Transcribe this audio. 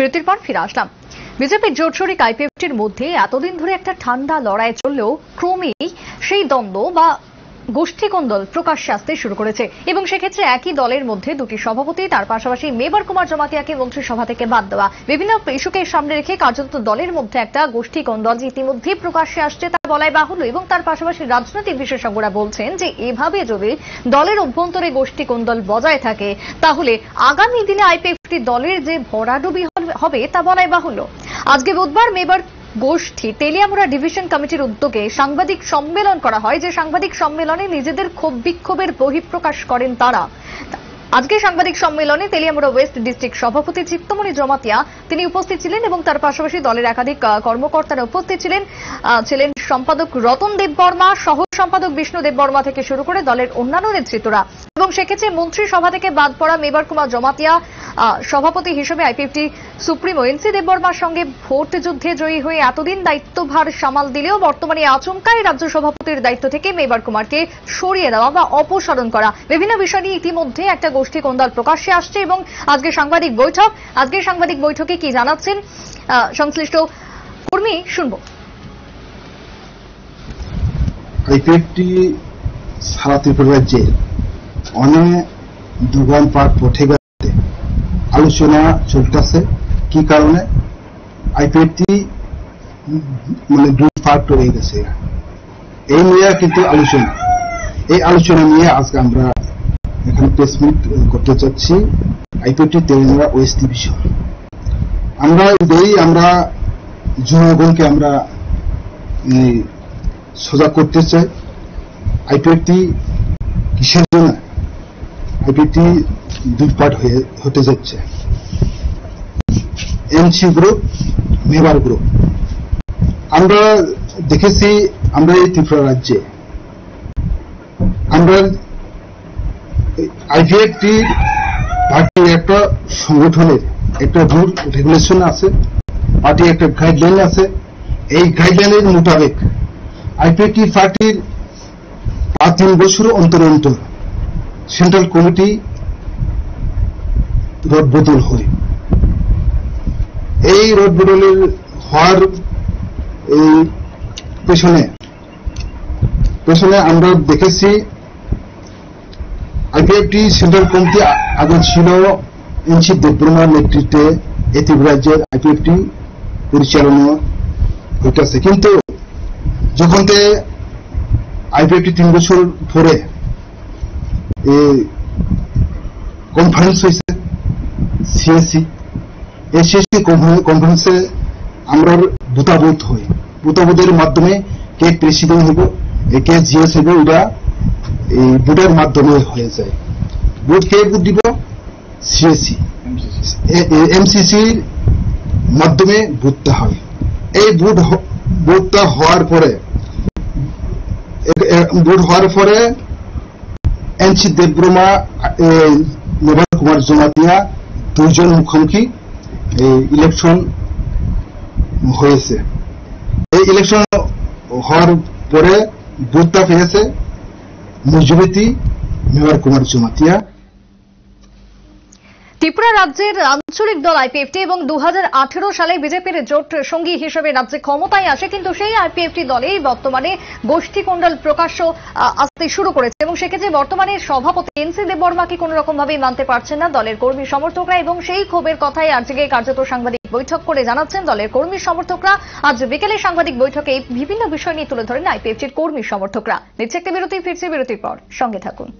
বিরতির পর ফিরে আসলাম। বিজেপির জোটশরিক আইপিএফটির মধ্যে এতদিন ধরে একটা ঠান্ডা লড়াই চললেও ক্রমেই সেই দ্বন্দ্ব বা গোষ্ঠী কোন্দল প্রকাশ্যে আসতে শুরু করেছে এবং সেক্ষেত্রে একই দলের মধ্যে দুটি সভাপতি, তার পাশাপাশি মেবার কুমার জমাতিয়াকে মন্ত্রিসভা থেকে বাদ দেওয়া, বিভিন্ন ইস্যুকে সামনে রেখে কার্যত দলের মধ্যে একটা গোষ্ঠী কোন্দল ইতিমধ্যেই প্রকাশ্যে আসছে তা বলাই বাহুল্য। এবং তার পাশাপাশি রাজনৈতিক বিশেষজ্ঞরা বলছেন যে এভাবে যদি দলের অভ্যন্তরে গোষ্ঠী কোন্দল বজায় থাকে তাহলে আগামী দিনে আইপিএফটি দলের যে ভরাডুবি হবে তা বলাই বাহুল্য। আজকে বুধবার মেবার গোষ্ঠী তেলিয়ামুড়া ডিভিশন কমিটির উদ্যোগে সাংবাদিক সম্মেলন করা হয়, যে সাংবাদিক সম্মেলনে নিজেদের ক্ষোভ বিক্ষোভের বহিঃপ্রকাশ করেন তারা। আজকে সাংবাদিক সম্মেলনে তেলিয়ামুড়া ওয়েস্ট ডিস্ট্রিক্ট সভাপতি চিত্তমণি জমাতিয়া তিনি উপস্থিত ছিলেন এবং তার পাশাপাশি দলের একাধিক কর্মকর্তারা উপস্থিত ছিলেন সম্পাদক রতনদীপ বর্মা, সহ সম্পাদক বিষ্ণুদেব বর্মা থেকে শুরু করে দলের অন্যান্য নেতৃত্বরা। এবং সেক্ষেত্রে মন্ত্রিসভা থেকে বাদ পড়া মেবার কুমার জমাতিয়া সভাপতি হিসেবে আইপিএফটি সুপ্রিমো এন.সি. দেববর্মার সঙ্গে ভোট যুদ্ধে জয়ী হয়ে এতদিন দায়িত্বভার সামাল দিলেও বর্তমানে আচমকাই রাজ্য সভাপতির দায়িত্ব থেকে মেবার কুমারকে সরিয়ে দেওয়া বা অপসারণ করা, বিভিন্ন বিষয় নিয়ে ইতিমধ্যে একটা গোষ্ঠী কোন্দল প্রকাশ্যে আসছে। এবং আজকের সাংবাদিক বৈঠকে কি জানাচ্ছেন সংশ্লিষ্ট কর্মী শুনবো। আইপিএফটি সারা ত্রিপুরা রাজ্যে অনেক দুর্গম পাঠ পথে आलोचना चलता से की कारण आईपीएफटी मैं दूध पार्ट तो रही गए ये क्योंकि आलोचना नहीं आज के प्रेस मीट करते चाची आईपीएफटी तेलंगाना वेस्ट डिविजन जनगण के सजा करते चाहिए आईपीएफटी किसर जो आईपीएफटी দুই পার্ট হতে যাচ্ছে। NC group, Mebar group. আমরা দেখেছি আমরা এই ত্রিপুরা রাজ্যে আমরা আইপিএফটি পার্টির একটা সংগঠনের একটা রুল রেগুলেশন আছে, পার্টির একটা গাইডলাইন আছে। এই গাইডলাইনের মোতাবেক আইপিএফটি পার্টির 5 বছর অন্তর সেন্ট্রাল কমিটি রোড বদল হয়। এই রোড বদলের হওয়ার এই পেছনে আমরা দেখেছি আইপিএফটি সেন্ট্রাল কমিটি আগে ছিল এন.সি. দেববর্মার নেতৃত্বে এটি রাজ্যের আইপিএফটি পরিচালনা হইতেছে, কিন্তু যখন আইপিএফটি 3 বছর ধরে কনফারেন্স হয়েছে CSC কনফারেন্সে আমরা ভূতাবোধের মাধ্যমে কে প্রেসিডেন্ট হব কে জিএস হব ওটা ভোটের মাধ্যমে হয়ে যায়। ভোট কে দিব CSC MCCর মাধ্যমে ভোটটা হয়। এই ভোটটা হওয়ার পরে এন.সি. দেববর্মা, মেবার কুমার জমাতিয়া দুজন মুখোমুখি ইলেকশন হয়েছে। এই ইলেকশন হওয়ার পরে ভোটটা পেয়েছে মেজরিটি মেবার কুমার জমাতিয়া। ত্রিপুরা রাজ্যের আঞ্চলিক দল আইপিএফটি এবং 2018 সালে বিজেপির জোট সঙ্গী হিসেবে রাজ্যে ক্ষমতায় আসে, কিন্তু সেই আইপিএফটি দলেই বর্তমানে গোষ্ঠী কোন্দল প্রকাশ্য আসতে শুরু করেছে। এবং সেক্ষেত্রে বর্তমানে সভাপতি এন.সি. দেববর্মাকে কোনো রকমভাবেই মানতে পারছেন না দলের কর্মী সমর্থকরা, এবং সেই ক্ষোভের কথাই আজকে কার্যত সাংবাদিক বৈঠক করে জানাচ্ছেন দলের কর্মী সমর্থকরা। আজ বিকেলে সাংবাদিক বৈঠকে বিভিন্ন বিষয় নিয়ে তুলে ধরেন আইপিএফটির কর্মী সমর্থকরা। নিচ্ছে একটা বিরতি, ফিরছে বিরতির পর, সঙ্গে থাকুন।